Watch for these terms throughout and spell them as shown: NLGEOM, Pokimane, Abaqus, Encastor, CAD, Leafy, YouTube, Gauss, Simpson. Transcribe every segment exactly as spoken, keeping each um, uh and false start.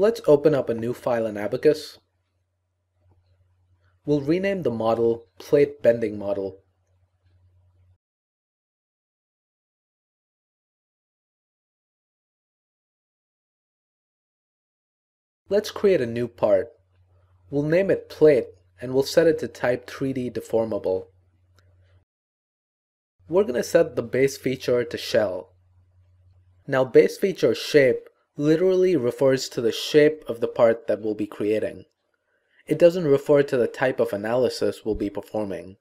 Let's open up a new file in Abaqus. We'll rename the model Plate Bending Model. Let's create a new part. We'll name it Plate and we'll set it to type three D Deformable. We're going to set the base feature to Shell. Now base feature shape literally refers to the shape of the part that we'll be creating. It doesn't refer to the type of analysis we'll be performing.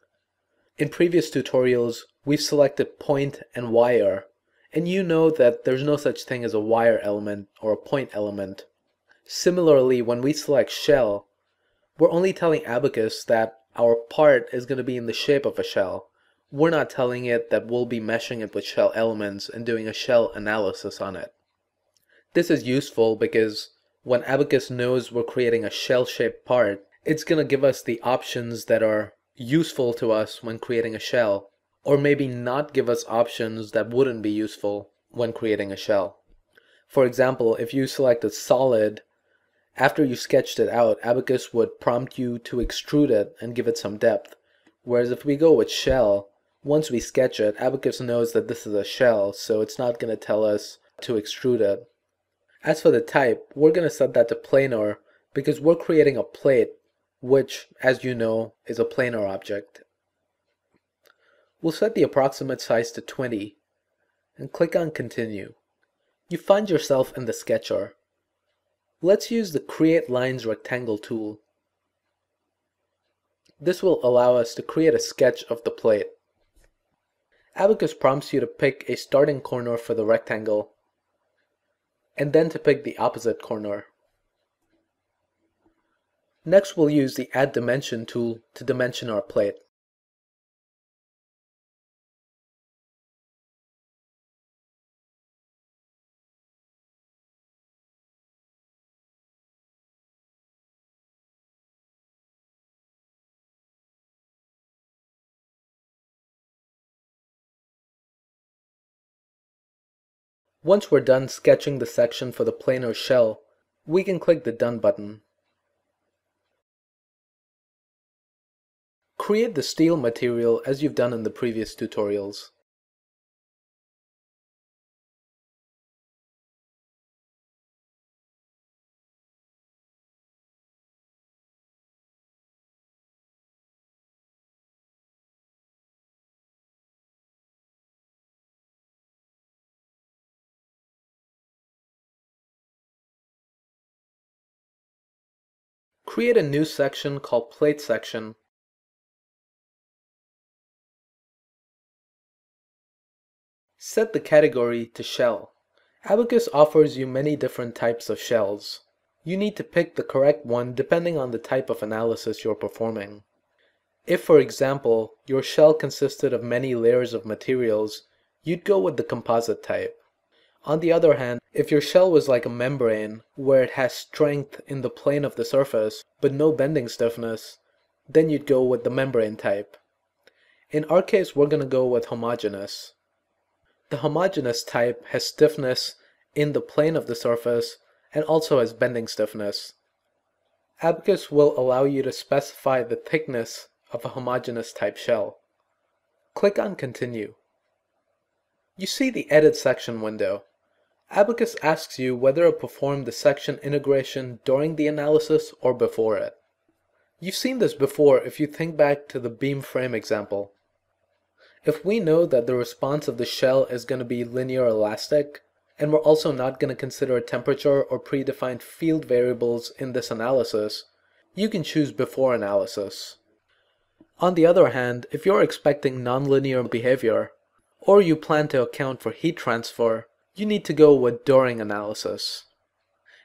In previous tutorials, we've selected point and wire, and you know that there's no such thing as a wire element or a point element. Similarly, when we select shell, we're only telling Abaqus that our part is going to be in the shape of a shell. We're not telling it that we'll be meshing it with shell elements and doing a shell analysis on it. This is useful because when Abaqus knows we're creating a shell-shaped part, it's going to give us the options that are useful to us when creating a shell, or maybe not give us options that wouldn't be useful when creating a shell. For example, if you selected solid, after you sketched it out, Abaqus would prompt you to extrude it and give it some depth. Whereas if we go with shell, once we sketch it, Abaqus knows that this is a shell, so it's not going to tell us to extrude it. As for the type, we're going to set that to planar because we're creating a plate, which, as you know, is a planar object. We'll set the approximate size to twenty and click on Continue. You find yourself in the sketcher. Let's use the Create Lines Rectangle tool. This will allow us to create a sketch of the plate. Abaqus prompts you to pick a starting corner for the rectangle and then to pick the opposite corner. Next, we'll use the Add Dimension tool to dimension our plate. Once we're done sketching the section for the planar shell, we can click the Done button. Create the steel material as you've done in the previous tutorials. Create a new section called Plate Section. Set the category to Shell. Abaqus offers you many different types of shells. You need to pick the correct one depending on the type of analysis you're performing. If, for example, your shell consisted of many layers of materials, you'd go with the composite type. On the other hand, if your shell was like a membrane, where it has strength in the plane of the surface, but no bending stiffness, then you'd go with the membrane type. In our case, we're going to go with homogeneous. The homogeneous type has stiffness in the plane of the surface and also has bending stiffness. Abaqus will allow you to specify the thickness of a homogeneous type shell. Click on Continue. You see the Edit Section window. Abaqus asks you whether to perform the section integration during the analysis or before it. You've seen this before if you think back to the beam frame example. If we know that the response of the shell is going to be linear elastic, and we're also not going to consider temperature or predefined field variables in this analysis, you can choose before analysis. On the other hand, if you're expecting nonlinear behavior, or you plan to account for heat transfer, you need to go with during analysis.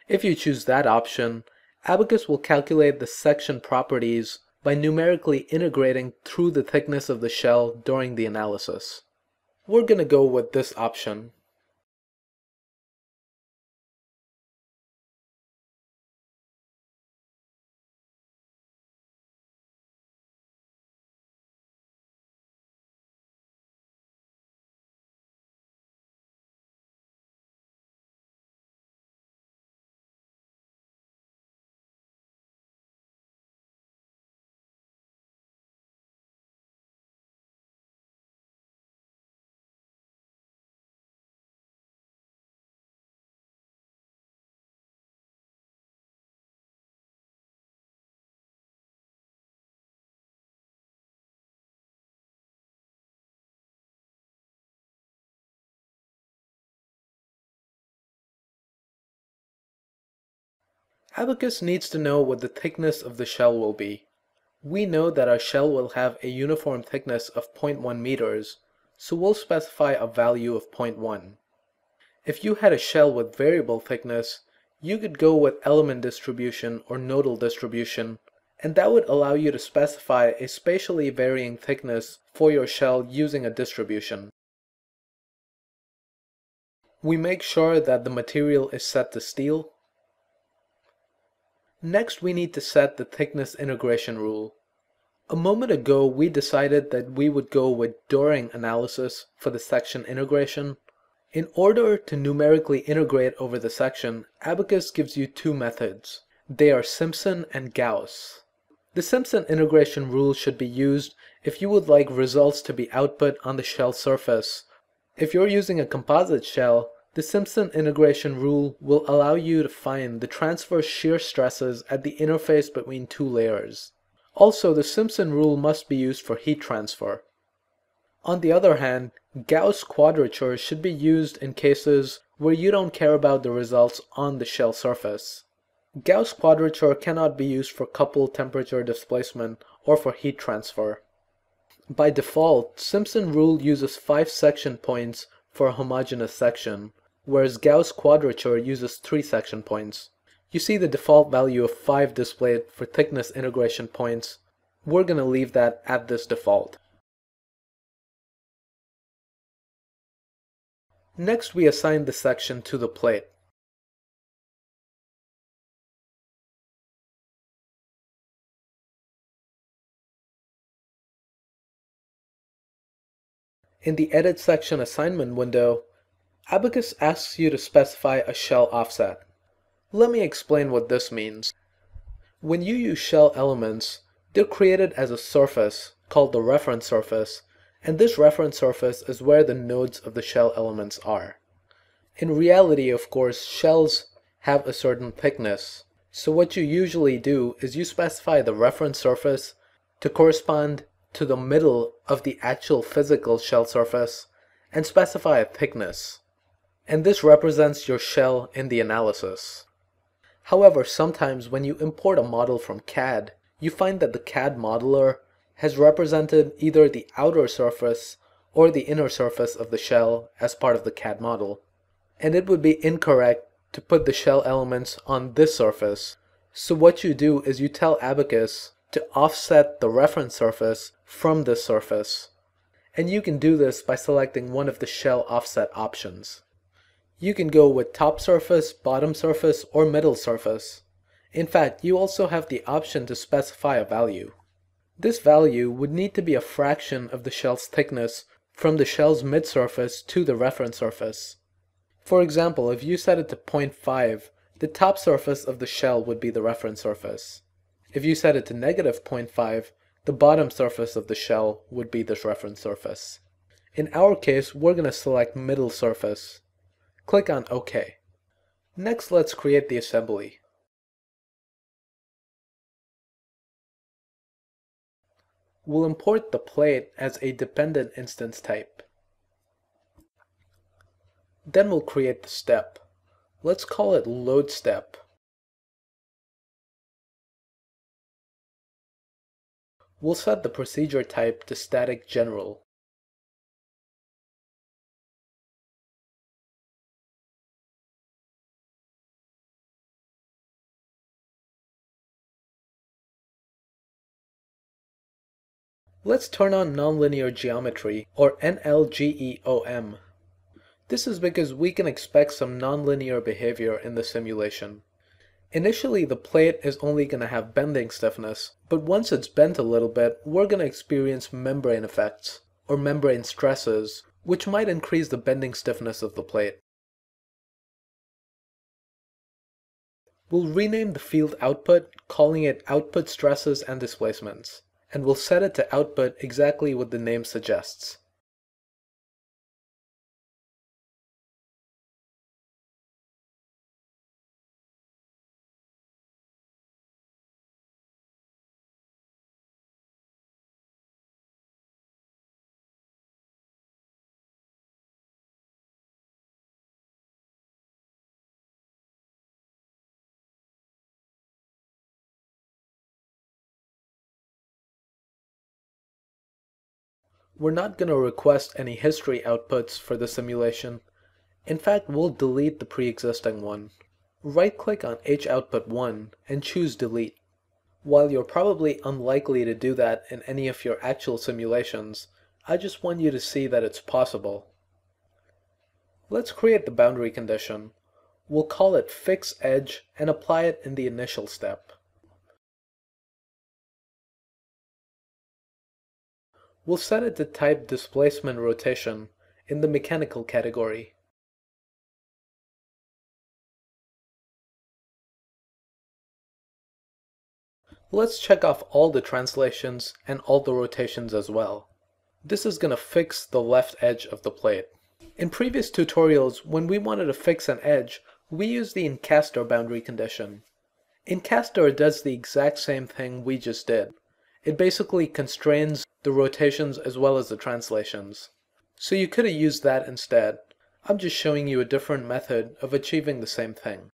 If you choose that option, Abaqus will calculate the section properties by numerically integrating through the thickness of the shell during the analysis. We're going to go with this option. Abaqus needs to know what the thickness of the shell will be. We know that our shell will have a uniform thickness of zero point one meters, so we'll specify a value of zero point one. If you had a shell with variable thickness, you could go with element distribution or nodal distribution, and that would allow you to specify a spatially varying thickness for your shell using a distribution. We make sure that the material is set to steel. Next, we need to set the thickness integration rule. A moment ago, we decided that we would go with Doring analysis for the section integration. In order to numerically integrate over the section, Abaqus gives you two methods. They are Simpson and Gauss. The Simpson integration rule should be used if you would like results to be output on the shell surface. If you're using a composite shell, the Simpson integration rule will allow you to find the transverse shear stresses at the interface between two layers. Also, the Simpson rule must be used for heat transfer. On the other hand, Gauss quadrature should be used in cases where you don't care about the results on the shell surface. Gauss quadrature cannot be used for coupled temperature displacement or for heat transfer. By default, Simpson rule uses five section points for a homogeneous section, whereas Gauss quadrature uses three section points. You see the default value of five displayed for thickness integration points. We're going to leave that at this default. Next, we assign the section to the plate. In the Edit Section Assignment window, Abaqus asks you to specify a shell offset. Let me explain what this means. When you use shell elements, they're created as a surface called the reference surface, and this reference surface is where the nodes of the shell elements are. In reality, of course, shells have a certain thickness. So what you usually do is you specify the reference surface to correspond to the middle of the actual physical shell surface and specify a thickness. And this represents your shell in the analysis. However, sometimes when you import a model from C A D, you find that the C A D modeler has represented either the outer surface or the inner surface of the shell as part of the C A D model. And it would be incorrect to put the shell elements on this surface. So what you do is you tell Abaqus to offset the reference surface from this surface. And you can do this by selecting one of the shell offset options. You can go with top surface, bottom surface, or middle surface. In fact, you also have the option to specify a value. This value would need to be a fraction of the shell's thickness from the shell's mid-surface to the reference surface. For example, if you set it to zero point five, the top surface of the shell would be the reference surface. If you set it to negative zero point five, the bottom surface of the shell would be this reference surface. In our case, we're going to select middle surface. Click on OK. Next, let's create the assembly. We'll import the plate as a dependent instance type. Then we'll create the step. Let's call it load step. We'll set the procedure type to static general. Let's turn on nonlinear geometry, or N L G E O M. This is because we can expect some nonlinear behavior in the simulation. Initially, the plate is only going to have bending stiffness, but once it's bent a little bit, we're going to experience membrane effects, or membrane stresses, which might increase the bending stiffness of the plate. We'll rename the field output, calling it output stresses and displacements, and we'll set it to output exactly what the name suggests. We're not going to request any history outputs for the simulation. In fact, we'll delete the pre-existing one. Right-click on H output one and choose Delete. While you're probably unlikely to do that in any of your actual simulations, I just want you to see that it's possible. Let's create the boundary condition. We'll call it fix edge and apply it in the initial step. We'll set it to type displacement rotation in the mechanical category. Let's check off all the translations and all the rotations as well. This is going to fix the left edge of the plate. In previous tutorials, when we wanted to fix an edge, we used the Encastor boundary condition. Encastor does the exact same thing we just did. It basically constrains the rotations as well as the translations. So you could have used that instead. I'm just showing you a different method of achieving the same thing.